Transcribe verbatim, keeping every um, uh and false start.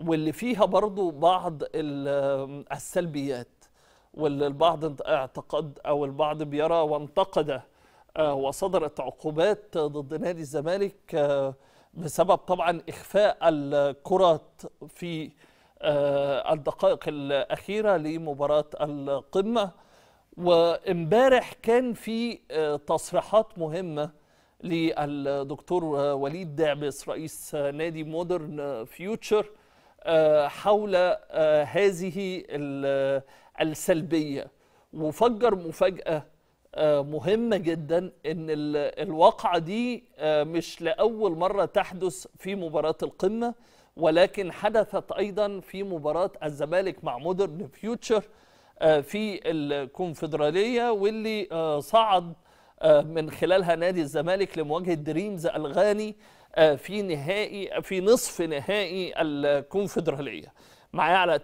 واللي فيها برضو بعض السلبيات، واللي البعض اعتقد أو البعض بيرى وانتقده وصدرت عقوبات ضد نادي الزمالك بسبب طبعا إخفاء الكرات في الدقائق الأخيرة لمباراة القمة. وإمبارح كان في تصريحات مهمة للدكتور وليد دابس رئيس نادي مودرن فيوتشر حول هذه السلبية، وفجر مفاجأة مهمة جدا إن الواقعة دي مش لأول مرة تحدث في مباراة القمة، ولكن حدثت أيضا في مباراة الزمالك مع مودرن فيوتشر في الكونفدرالية، واللي صعد من خلالها نادي الزمالك لمواجهة دريمز الغاني في نهائي في نصف نهائي الكونفدرالية. معايا على